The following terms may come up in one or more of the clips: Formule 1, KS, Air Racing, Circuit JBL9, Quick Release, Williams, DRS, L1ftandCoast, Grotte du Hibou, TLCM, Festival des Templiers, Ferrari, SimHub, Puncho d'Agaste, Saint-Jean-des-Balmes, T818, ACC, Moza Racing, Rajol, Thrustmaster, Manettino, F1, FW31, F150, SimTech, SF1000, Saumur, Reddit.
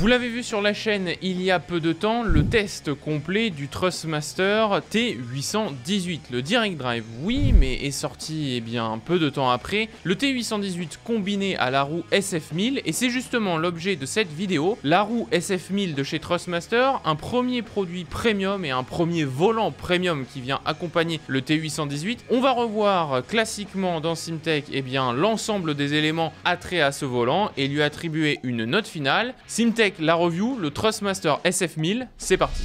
Vous l'avez vu sur la chaîne il y a peu de temps, le test complet du Thrustmaster T818. Le Direct Drive, oui, mais est sorti eh bien, un peu de temps après. Le T818 combiné à la roue SF1000, et c'est justement l'objet de cette vidéo. La roue SF1000 de chez Thrustmaster, un premier produit premium et un premier volant premium qui vient accompagner le T818. On va revoir classiquement dans SimTech eh bien, l'ensemble des éléments attraits à ce volant et lui attribuer une note finale. SimTech la review, le Thrustmaster SF1000, c'est parti.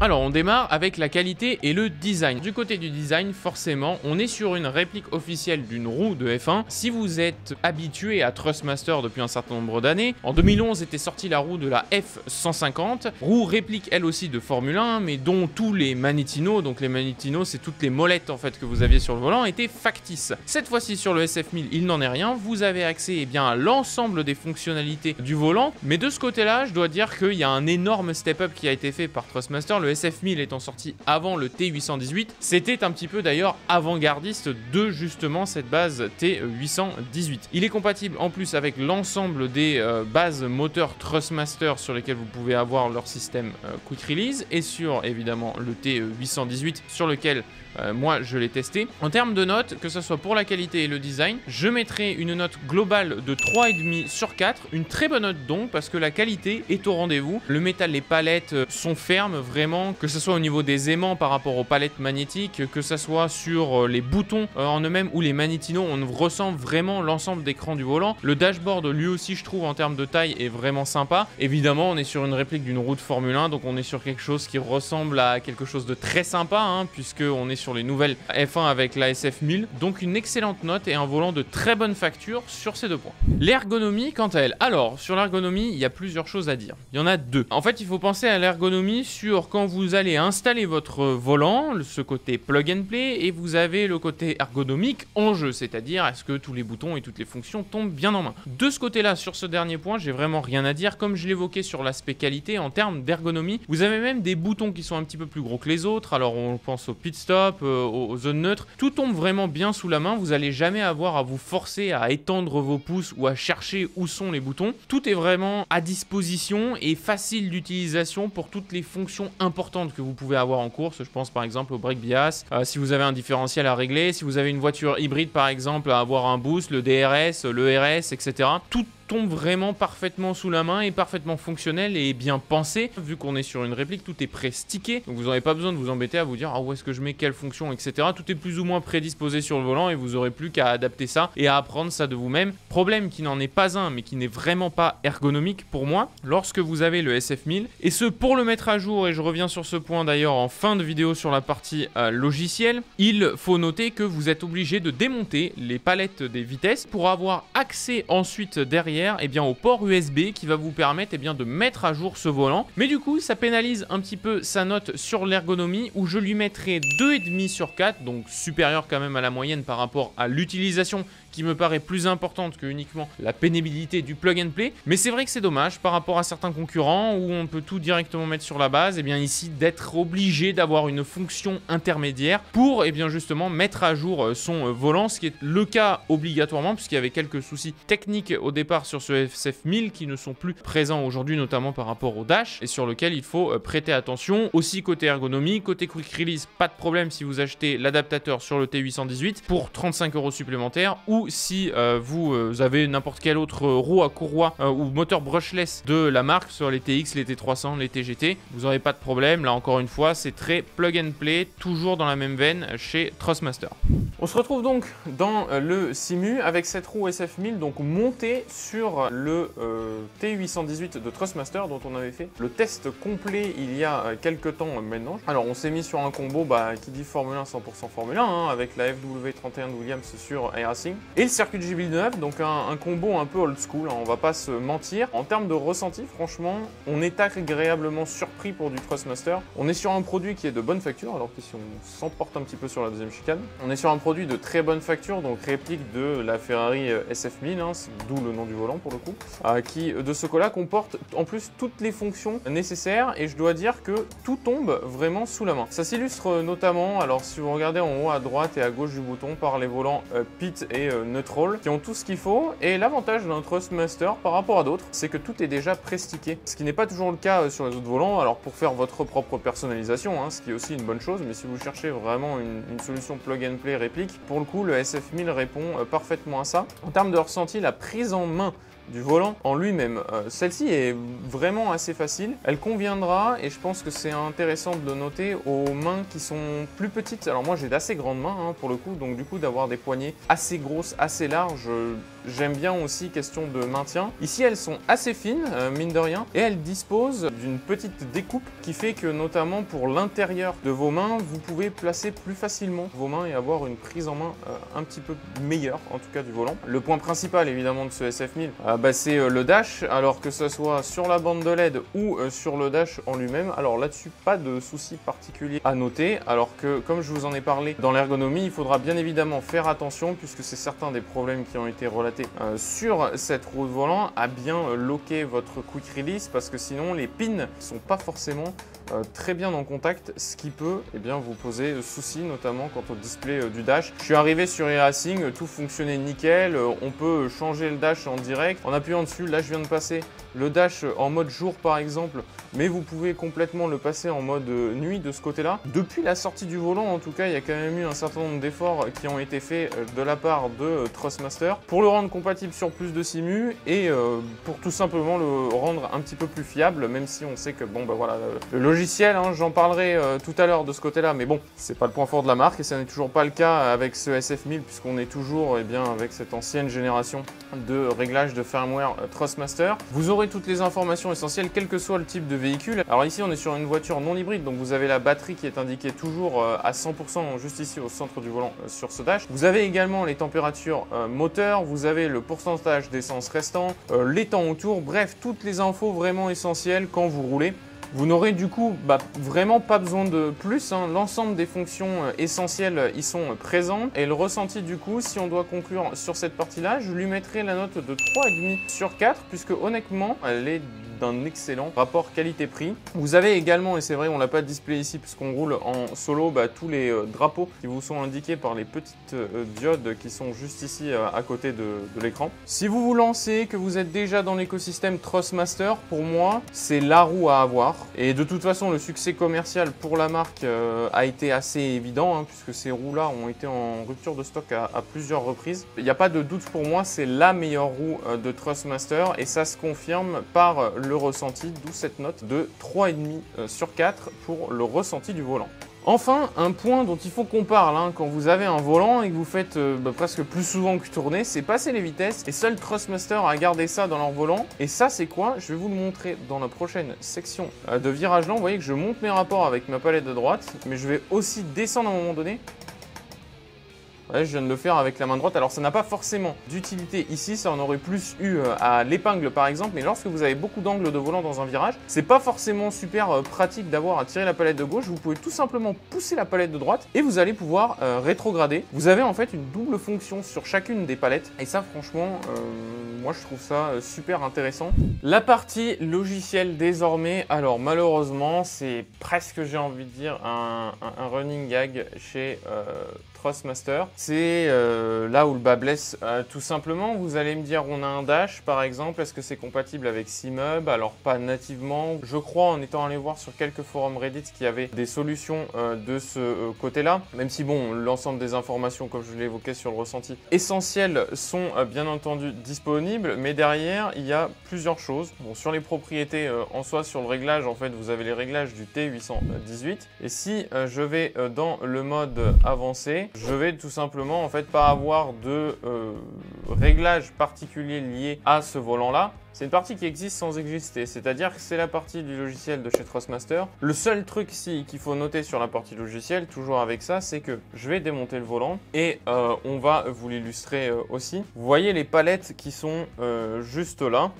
Alors on démarre avec la qualité et le design. Du côté du design, forcément, on est sur une réplique officielle d'une roue de F1. Si vous êtes habitué à Thrustmaster depuis un certain nombre d'années, en 2011 était sortie la roue de la F150, roue réplique elle aussi de Formule 1, mais dont tous les Manettino, donc les Manettino c'est toutes les molettes en fait que vous aviez sur le volant, étaient factices. Cette fois-ci sur le SF1000, il n'en est rien, vous avez accès eh bien, à l'ensemble des fonctionnalités du volant, mais de ce côté-là, je dois dire qu'il y a un énorme step-up qui a été fait par Thrustmaster. Le SF1000 étant sorti avant le T818, c'était un petit peu d'ailleurs avant-gardiste de justement cette base T818. Il est compatible en plus avec l'ensemble des bases moteurs Thrustmaster sur lesquelles vous pouvez avoir leur système Quick Release et sur évidemment le T818 sur lequel moi je l'ai testé. En termes de notes, que ce soit pour la qualité et le design, je mettrai une note globale de 3,5 sur 4, une très bonne note donc parce que la qualité est au rendez-vous. Le métal, les palettes sont fermes vraiment, que ce soit au niveau des aimants par rapport aux palettes magnétiques, que ce soit sur les boutons en eux-mêmes ou les Manettino, on ressent vraiment l'ensemble d'écran du volant. Le dashboard lui aussi je trouve en termes de taille est vraiment sympa. Évidemment on est sur une réplique d'une roue de Formule 1, donc on est sur quelque chose qui ressemble à quelque chose de très sympa hein, puisque on est sur les nouvelles F1 avec la SF1000, donc une excellente note et un volant de très bonne facture sur ces deux points. L'ergonomie quant à elle, alors sur l'ergonomie il y a plusieurs choses à dire, il y en a deux. En fait il faut penser à l'ergonomie sur quand vous allez installer votre volant, ce côté plug and play, et vous avez le côté ergonomique en jeu, c'est-à-dire est-ce que tous les boutons et toutes les fonctions tombent bien en main. De ce côté-là, sur ce dernier point, j'ai vraiment rien à dire, comme je l'évoquais sur l'aspect qualité en termes d'ergonomie. Vous avez même des boutons qui sont un petit peu plus gros que les autres, alors on pense au pit stop, aux zones neutres, tout tombe vraiment bien sous la main, vous n'allez jamais avoir à vous forcer à étendre vos pouces ou à chercher où sont les boutons, tout est vraiment à disposition et facile d'utilisation pour toutes les fonctions importantes que vous pouvez avoir en course. Je pense par exemple au break bias, si vous avez un différentiel à régler, si vous avez une voiture hybride par exemple à avoir un boost, le DRS, le RS, etc. Tout tombe vraiment parfaitement sous la main et parfaitement fonctionnel et bien pensé. Vu qu'on est sur une réplique, tout est pré-stické, donc vous n'aurez pas besoin de vous embêter à vous dire ah, où est-ce que je mets quelle fonction, etc. Tout est plus ou moins prédisposé sur le volant et vous n'aurez plus qu'à adapter ça et à apprendre ça de vous-même. Problème qui n'en est pas un mais qui n'est vraiment pas ergonomique pour moi lorsque vous avez le SF1000, et ce pour le mettre à jour, et je reviens sur ce point d'ailleurs en fin de vidéo sur la partie logicielle, il faut noter que vous êtes obligé de démonter les palettes des vitesses pour avoir accès ensuite derrière eh bien, au port USB qui va vous permettre eh bien, de mettre à jour ce volant. Mais du coup ça pénalise un petit peu sa note sur l'ergonomie où je lui mettrai 2,5 sur 4, donc supérieur quand même à la moyenne par rapport à l'utilisation qui me paraît plus importante que uniquement la pénibilité du plug and play. Mais c'est vrai que c'est dommage par rapport à certains concurrents où on peut tout directement mettre sur la base, et eh bien ici d'être obligé d'avoir une fonction intermédiaire pour et eh bien justement mettre à jour son volant, ce qui est le cas obligatoirement puisqu'il y avait quelques soucis techniques au départ sur ce SF1000 qui ne sont plus présents aujourd'hui, notamment par rapport au dash, et sur lequel il faut prêter attention. Aussi côté ergonomie, côté quick release, pas de problème si vous achetez l'adaptateur sur le T818 pour 35 € supplémentaires, ou si vous avez n'importe quelle autre roue à courroie ou moteur brushless de la marque sur les TX, les T300, les TGT, vous n'aurez pas de problème. Là encore une fois, c'est très plug and play, toujours dans la même veine chez Thrustmaster. On se retrouve donc dans le simu avec cette roue SF1000 donc montée sur le T818 de Thrustmaster dont on avait fait le test complet il y a quelques temps maintenant. Alors on s'est mis sur un combo qui dit Formule 1 100% Formule 1 hein, avec la FW31 de Williams sur Air Racing et le Circuit JBL9, donc un combo un peu old school, hein, on va pas se mentir. En termes de ressenti, franchement, on est agréablement surpris pour du Thrustmaster. On est sur un produit qui est de bonne facture, alors que si on s'emporte un petit peu sur la deuxième chicane, on est sur un produit de très bonne facture, donc réplique de la Ferrari SF1000, hein, d'où le nom du volant. volant pour le coup, qui de ce cas-là comporte en plus toutes les fonctions nécessaires et je dois dire que tout tombe vraiment sous la main. Ça s'illustre notamment, alors si vous regardez en haut à droite et à gauche du bouton, par les volants Pit et Neutral qui ont tout ce qu'il faut, et l'avantage d'un Thrustmaster par rapport à d'autres, c'est que tout est déjà pré-stické, ce qui n'est pas toujours le cas sur les autres volants, alors pour faire votre propre personnalisation, hein, ce qui est aussi une bonne chose, mais si vous cherchez vraiment une solution plug and play réplique, pour le coup le SF1000 répond parfaitement à ça. En termes de ressenti, la prise en main du volant en lui-même, celle-ci est vraiment assez facile, elle conviendra et je pense que c'est intéressant de le noter aux mains qui sont plus petites. Alors moi j'ai d'assez grandes mains hein, pour le coup, donc du coup d'avoir des poignées assez grosses, assez larges, j'aime bien aussi, question de maintien. Ici elles sont assez fines, mine de rien, et elles disposent d'une petite découpe qui fait que notamment pour l'intérieur de vos mains, vous pouvez placer plus facilement vos mains et avoir une prise en main un petit peu meilleure en tout cas du volant. Le point principal évidemment de ce SF1000, c'est le dash, alors que ce soit sur la bande de LED ou sur le dash en lui-même. Alors là-dessus, pas de souci particulier à noter, alors que comme je vous en ai parlé dans l'ergonomie, il faudra bien évidemment faire attention puisque c'est certains des problèmes qui ont été relatés sur cette roue de volant, à bien loquer votre quick release parce que sinon les pins ne sont pas forcément très bien en contact, ce qui peut vous poser souci, notamment quant au display du dash. Je suis arrivé sur Air Racing, tout fonctionnait nickel, on peut changer le dash en direct en appuyant dessus. Là je viens de passer le dash en mode jour par exemple, mais vous pouvez complètement le passer en mode nuit de ce côté là. Depuis la sortie du volant en tout cas, il y a quand même eu un certain nombre d'efforts qui ont été faits de la part de Thrustmaster pour le rendre compatible sur plus de simu et pour tout simplement le rendre un petit peu plus fiable, même si on sait que bon voilà, le logiciel, hein, j'en parlerai tout à l'heure de ce côté là, mais bon c'est pas le point fort de la marque et ça n'est toujours pas le cas avec ce SF1000 puisqu'on est toujours avec cette ancienne génération de réglage de firmware Thrustmaster. Vous aurez toutes les informations essentielles quel que soit le type de véhicule. Alors ici on est sur une voiture non hybride, donc vous avez la batterie qui est indiquée toujours à 100% juste ici au centre du volant sur ce dash. Vous avez également les températures moteur, vous avez le pourcentage d'essence restant, les temps autour, bref toutes les infos vraiment essentielles quand vous roulez. Vous n'aurez du coup vraiment pas besoin de plus, hein. L'ensemble des fonctions essentielles y sont présentes et le ressenti du coup, si on doit conclure sur cette partie-là, je lui mettrai la note de 3,5 sur 4 puisque honnêtement, elle est d'un excellent rapport qualité-prix. Vous avez également, et c'est vrai on l'a pas display ici puisqu'on roule en solo, tous les drapeaux qui vous sont indiqués par les petites diodes qui sont juste ici à côté de l'écran. Si vous vous lancez, que vous êtes déjà dans l'écosystème Thrustmaster, pour moi c'est la roue à avoir, et de toute façon le succès commercial pour la marque a été assez évident hein, puisque ces roues là ont été en rupture de stock à plusieurs reprises. Il n'y a pas de doute pour moi, c'est la meilleure roue de Thrustmaster et ça se confirme par le ressenti, d'où cette note de 3,5 sur 4 pour le ressenti du volant. Enfin, un point dont il faut qu'on parle, hein, quand vous avez un volant et que vous faites presque plus souvent que tourner, c'est passer les vitesses, et seul Thrustmaster a gardé ça dans leur volant. Et ça c'est quoi? Je vais vous le montrer dans la prochaine section de virage lent. Vous voyez que je monte mes rapports avec ma palette de droite, mais je vais aussi descendre à un moment donné. Ouais, je viens de le faire avec la main droite, alors ça n'a pas forcément d'utilité ici, ça en aurait plus eu à l'épingle par exemple, mais lorsque vous avez beaucoup d'angles de volant dans un virage, c'est pas forcément super pratique d'avoir à tirer la palette de gauche, vous pouvez tout simplement pousser la palette de droite et vous allez pouvoir rétrograder. Vous avez en fait une double fonction sur chacune des palettes et ça franchement, moi je trouve ça super intéressant. La partie logicielle désormais, alors malheureusement c'est presque, j'ai envie de dire, un running gag chez Thrustmaster. C'est là où le bas blesse tout simplement. Vous allez me dire, on a un dash par exemple, est-ce que c'est compatible avec SimHub? Alors pas nativement, je crois, en étant allé voir sur quelques forums Reddit qui avaient des solutions de ce côté là, même si bon, l'ensemble des informations comme je l'évoquais sur le ressenti essentielles sont bien entendu disponibles, mais derrière il y a plusieurs choses. Bon, sur les propriétés en soi, sur le réglage, en fait vous avez les réglages du T818 et si je vais dans le mode avancé, je vais tout simplement en fait pas avoir de réglage particulier lié à ce volant là. C'est une partie qui existe sans exister, c'est-à-dire que c'est la partie du logiciel de chez Thrustmaster. Le seul truc ici qu'il faut noter sur la partie logicielle, toujours avec ça, c'est que je vais démonter le volant et on va vous l'illustrer aussi. Vous voyez les palettes qui sont juste là.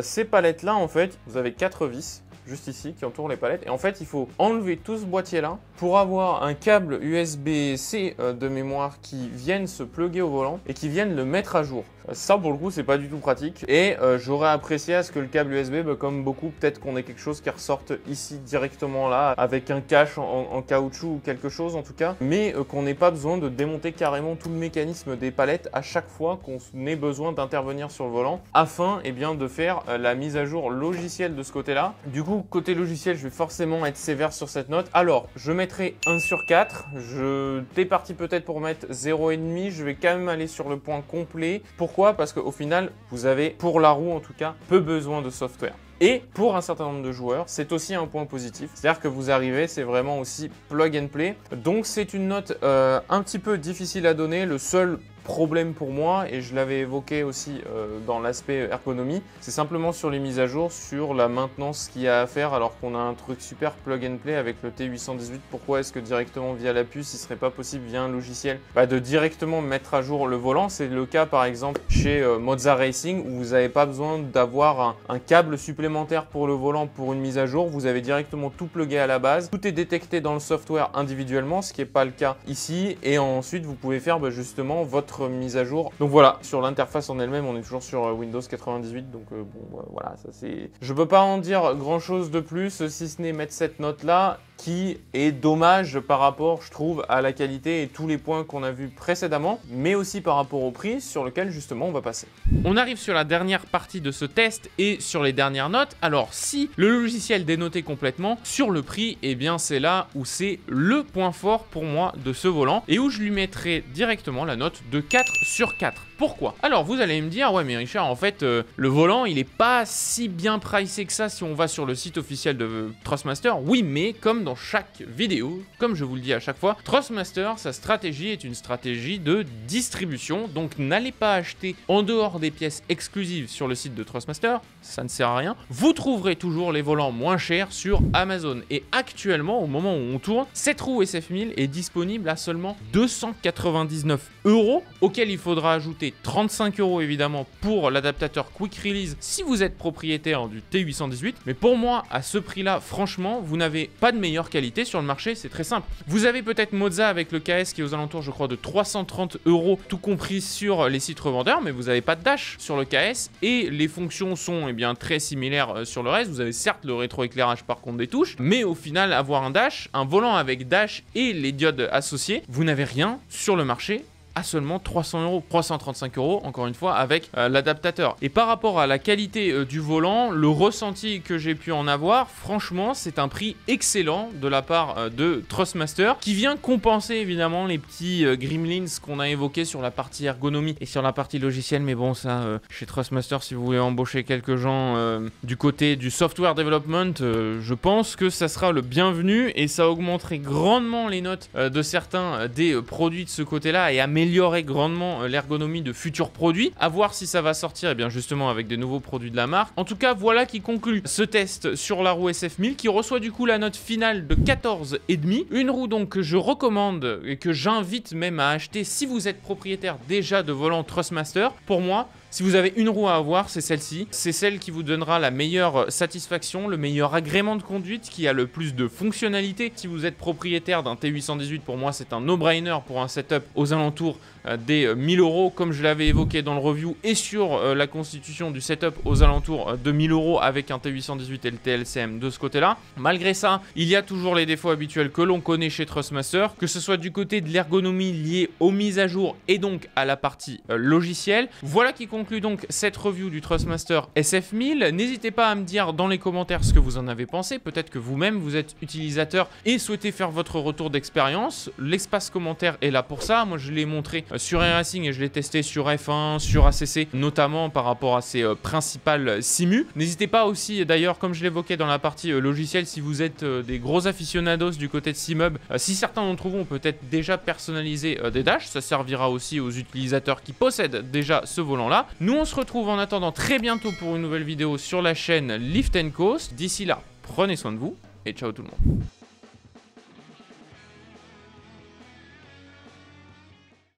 Ces palettes là en fait, vous avez 4 vis. juste ici, qui entoure les palettes. Et en fait, il faut enlever tout ce boîtier-là pour avoir un câble USB-C de mémoire qui vienne se plugger au volant et qui vienne le mettre à jour. Ça, pour le coup, c'est pas du tout pratique. Et j'aurais apprécié à ce que le câble USB, bah, comme beaucoup, peut-être qu'on ait quelque chose qui ressorte ici directement là, avec un cache en caoutchouc ou quelque chose en tout cas, mais qu'on n'ait pas besoin de démonter carrément tout le mécanisme des palettes à chaque fois qu'on ait besoin d'intervenir sur le volant afin de faire la mise à jour logicielle de ce côté-là. Du coup, côté logiciel, je vais forcément être sévère sur cette note. Alors, je mettrai 1 sur 4. T'es parti peut-être pour mettre 0,5. Je vais quand même aller sur le point complet. Pourquoi? Parce qu'au final, vous avez, pour la roue en tout cas, peu besoin de software. Et pour un certain nombre de joueurs, c'est aussi un point positif. C'est-à-dire que vous arrivez, c'est vraiment aussi plug and play. Donc, c'est une note un petit peu difficile à donner. Le seul problème pour moi, et je l'avais évoqué aussi dans l'aspect ergonomie, c'est simplement sur les mises à jour, sur la maintenance qu'il y a à faire, alors qu'on a un truc super plug and play avec le T818. Pourquoi est-ce que directement via la puce, il serait pas possible via un logiciel de directement mettre à jour le volant? C'est le cas par exemple chez Moza Racing, où vous n'avez pas besoin d'avoir un câble supplémentaire pour le volant pour une mise à jour. Vous avez directement tout plugué à la base, tout est détecté dans le software individuellement, ce qui n'est pas le cas ici, et ensuite vous pouvez faire justement votre mise à jour. Donc voilà, sur l'interface en elle-même, on est toujours sur Windows 98, donc bon, voilà, ça c'est... Je peux pas en dire grand-chose de plus, si ce n'est mettre cette note-là, qui est dommage par rapport, je trouve, à la qualité et tous les points qu'on a vus précédemment, mais aussi par rapport au prix, sur lequel justement on va passer. On arrive sur la dernière partie de ce test et sur les dernières notes. Alors si le logiciel dénotait complètement, sur le prix, eh bien c'est là où c'est le point fort pour moi de ce volant et où je lui mettrai directement la note de 4 sur 4. Pourquoi? Alors vous allez me dire, ouais mais Richard, en fait le volant il est pas si bien pricé que ça si on va sur le site officiel de Thrustmaster. Oui, mais comme dans chaque vidéo, comme je vous le dis à chaque fois, Thrustmaster, sa stratégie est une stratégie de distribution, donc n'allez pas acheter en dehors des pièces exclusives sur le site de Thrustmaster, ça ne sert à rien. Vous trouverez toujours les volants moins chers sur Amazon, et actuellement au moment où on tourne, cette roue SF1000 est disponible à seulement 299 €, auquel il faudra ajouter 35 € évidemment pour l'adaptateur Quick Release si vous êtes propriétaire du T818, mais pour moi à ce prix là franchement vous n'avez pas de meilleure qualité sur le marché, c'est très simple. Vous avez peut-être Moza avec le KS qui est aux alentours je crois de 330 € tout compris sur les sites revendeurs, mais vous n'avez pas de dash sur le KS et les fonctions sont très similaires sur le reste. Vous avez certes le rétroéclairage par contre des touches, mais au final avoir un dash, un volant avec dash et les diodes associées, vous n'avez rien sur le marché à seulement 300 €, 335 € encore une fois avec l'adaptateur. Et par rapport à la qualité du volant, le ressenti que j'ai pu en avoir, franchement c'est un prix excellent de la part de Thrustmaster qui vient compenser évidemment les petits gremlins qu'on a évoqués sur la partie ergonomie et sur la partie logicielle, mais bon ça chez Thrustmaster si vous voulez embaucher quelques gens du côté du software development, je pense que ça sera le bienvenu et ça augmenterait grandement les notes de certains des produits de ce côté-là et améliorer grandement l'ergonomie de futurs produits. À voir si ça va sortir et bien justement avec des nouveaux produits de la marque. En tout cas, voilà qui conclut ce test sur la roue SF1000 qui reçoit du coup la note finale de 14,5. Une roue donc que je recommande et que j'invite même à acheter si vous êtes propriétaire déjà de volants Thrustmaster. Pour moi, si vous avez une roue à avoir, c'est celle-ci. C'est celle qui vous donnera la meilleure satisfaction, le meilleur agrément de conduite, qui a le plus de fonctionnalités. Si vous êtes propriétaire d'un T818, pour moi, c'est un no-brainer pour un setup aux alentours des 1000 €, comme je l'avais évoqué dans le review, et sur la constitution du setup aux alentours de 1000 € avec un T818 et le TLCM de ce côté-là. Malgré ça, il y a toujours les défauts habituels que l'on connaît chez Thrustmaster, que ce soit du côté de l'ergonomie liée aux mises à jour et donc à la partie logicielle. Voilà qui conclut donc cette review du Thrustmaster SF1000. N'hésitez pas à me dire dans les commentaires ce que vous en avez pensé. Peut-être que vous-même vous êtes utilisateur et souhaitez faire votre retour d'expérience. L'espace commentaire est là pour ça. Moi je l'ai montré sur Air Racing et je l'ai testé sur F1, sur ACC, notamment par rapport à ses principales simus. N'hésitez pas aussi d'ailleurs, comme je l'évoquais dans la partie logicielle, si vous êtes des gros aficionados du côté de SimHub, si certains d'entre vous ont peut-être déjà personnalisé des dashs, ça servira aussi aux utilisateurs qui possèdent déjà ce volant-là. Nous, on se retrouve en attendant très bientôt pour une nouvelle vidéo sur la chaîne L1ftandCoast. D'ici là, prenez soin de vous et ciao tout le monde.